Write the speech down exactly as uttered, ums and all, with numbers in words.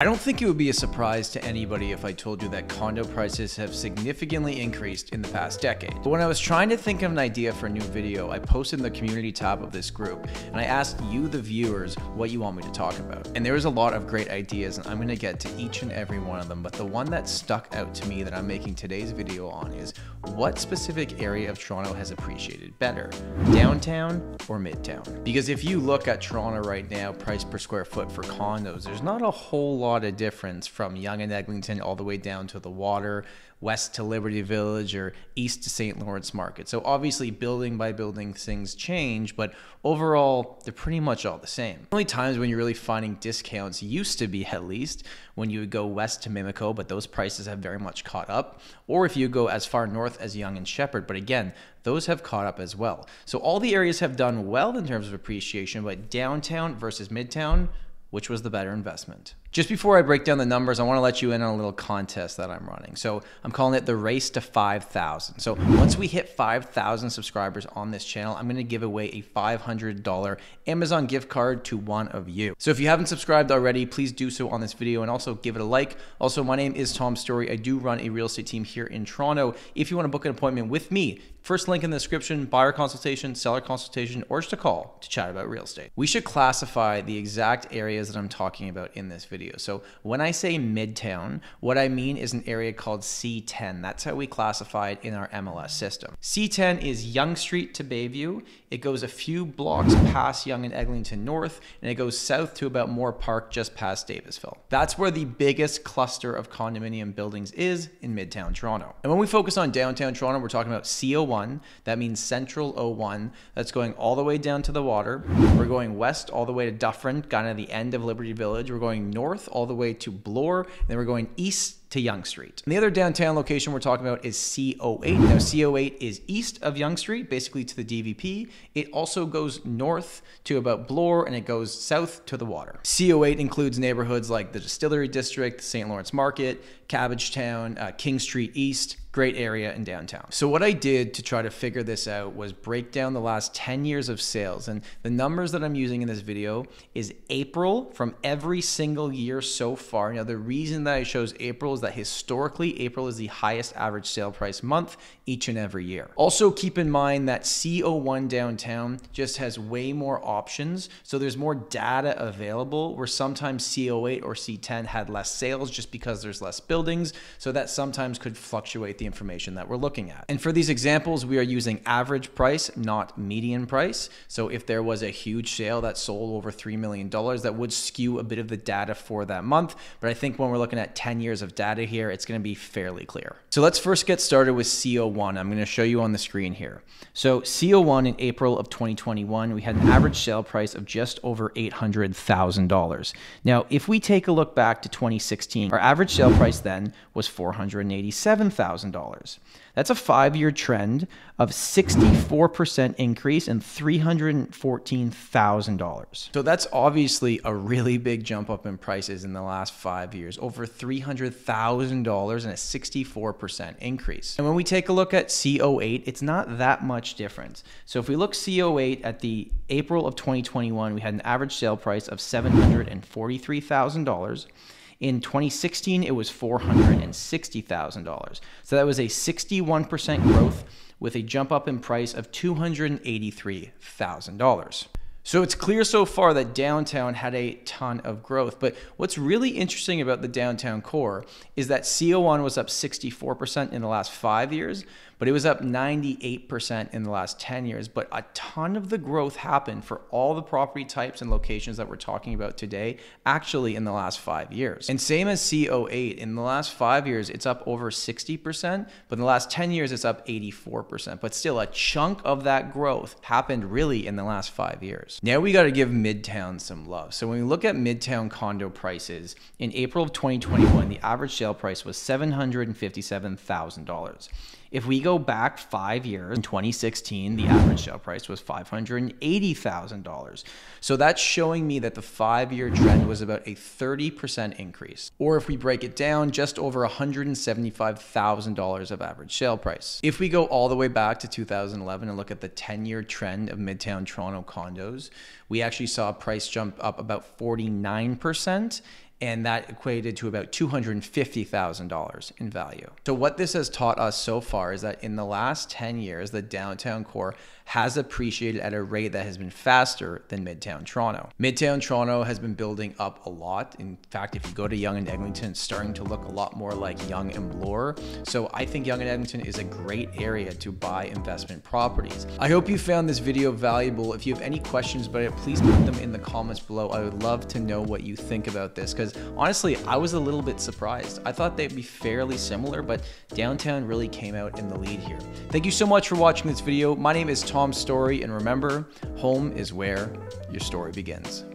I don't think it would be a surprise to anybody if I told you that condo prices have significantly increased in the past decade. But when I was trying to think of an idea for a new video, I posted in the community tab of this group, and I asked you, the viewers, what you want me to talk about. And there was a lot of great ideas, and I'm gonna get to each and every one of them, but the one that stuck out to me that I'm making today's video on is, what specific area of Toronto has appreciated better? Downtown or Midtown? Because if you look at Toronto right now, price per square foot for condos, there's not a whole lot of difference from Yonge and Eglinton all the way down to the water, west to Liberty Village, or east to Saint Lawrence Market. So obviously building by building things change, but overall they're pretty much all the same. The only times when you're really finding discounts used to be, at least, when you would go west to Mimico, but those prices have very much caught up, or if you go as far north as Yonge and Shepherd, but again, those have caught up as well. So all the areas have done well in terms of appreciation, but downtown versus Midtown, which was the better investment? Just before I break down the numbers, I want to let you in on a little contest that I'm running. So I'm calling it the race to five thousand. So once we hit five thousand subscribers on this channel, I'm going to give away a five hundred dollar Amazon gift card to one of you. So if you haven't subscribed already, please do so on this video and also give it a like. Also, my name is Tom Storey. I do run a real estate team here in Toronto. If you want to book an appointment with me, first link in the description, buyer consultation, seller consultation, or just a call to chat about real estate. We should classify the exact areas that I'm talking about in this video. So when I say Midtown, what I mean is an area called C ten. That's how we classify it in our M L S system. C ten is Yonge Street to Bayview. It goes a few blocks past Yonge and Eglinton North, and it goes south to about Moore Park, just past Davisville. That's where the biggest cluster of condominium buildings is in Midtown Toronto. And when we focus on downtown Toronto, we're talking about C oh one. That means Central oh one. That's going all the way down to the water. We're going west all the way to Dufferin, kind of the end of Liberty Village. We're going north all the way to Bloor. And then we're going east to Yonge Street. And the other downtown location we're talking about is C oh eight. Now, C oh eight is east of Yonge Street, basically to the D V P. It also goes north to about Bloor, and it goes south to the water. C oh eight includes neighborhoods like the Distillery District, Saint Lawrence Market, Cabbage Town, uh, King Street East. Great area in downtown. So what I did to try to figure this out was break down the last ten years of sales, and the numbers that I'm using in this video is April from every single year so far. Now, the reason that I chose April is that historically April is the highest average sale price month each and every year. Also, keep in mind that C oh one downtown just has way more options, so there's more data available, where sometimes C oh eight or C ten had less sales just because there's less buildings, so that sometimes could fluctuate the information that we're looking at. And for these examples, we are using average price, not median price. So if there was a huge sale that sold over three million dollars, that would skew a bit of the data for that month. But I think when we're looking at ten years of data here, it's going to be fairly clear. So let's first get started with C oh one. I'm going to show you on the screen here. So C oh one in April of twenty twenty-one, we had an average sale price of just over eight hundred thousand dollars. Now, if we take a look back to twenty sixteen, our average sale price then was four hundred eighty-seven thousand dollars. That's a five-year trend of sixty-four percent increase and three hundred fourteen thousand dollars. So that's obviously a really big jump up in prices in the last five years, over three hundred thousand dollars and a sixty-four percent increase. And when we take a look at C oh eight, it's not that much difference. So if we look C oh eight at the April of twenty twenty-one, we had an average sale price of seven hundred forty-three thousand dollars. In twenty sixteen, it was four hundred sixty thousand dollars. So that was a sixty-one percent growth with a jump up in price of two hundred eighty-three thousand dollars. So it's clear so far that downtown had a ton of growth, but what's really interesting about the downtown core is that C oh one was up sixty-four percent in the last five years, but it was up ninety-eight percent in the last ten years. But a ton of the growth happened for all the property types and locations that we're talking about today, actually in the last five years. And same as C oh eight, in the last five years, it's up over sixty percent, but in the last ten years, it's up eighty-four percent. But still, a chunk of that growth happened really in the last five years. Now we gotta give Midtown some love. So when we look at Midtown condo prices, in April of twenty twenty-one, the average sale price was seven hundred fifty-seven thousand dollars. If we go back five years, in twenty sixteen, the average sale price was five hundred eighty thousand dollars. So that's showing me that the five-year trend was about a thirty percent increase. Or if we break it down, just over one hundred seventy-five thousand dollars of average sale price. If we go all the way back to two thousand eleven and look at the ten-year trend of Midtown Toronto condos, we actually saw a price jump up about forty-nine percent. and that equated to about two hundred fifty thousand dollars in value. So what this has taught us so far is that in the last ten years, the downtown core has appreciated at a rate that has been faster than Midtown Toronto. Midtown Toronto has been building up a lot. In fact, if you go to Yonge and Eglinton, it's starting to look a lot more like Yonge and Bloor. So I think Yonge and Eglinton is a great area to buy investment properties. I hope you found this video valuable. If you have any questions about it, please put them in the comments below. I would love to know what you think about this, because honestly, I was a little bit surprised. I thought they'd be fairly similar, but downtown really came out in the lead here. Thank you so much for watching this video. My name is Tom Storey, and remember, home is where your story begins.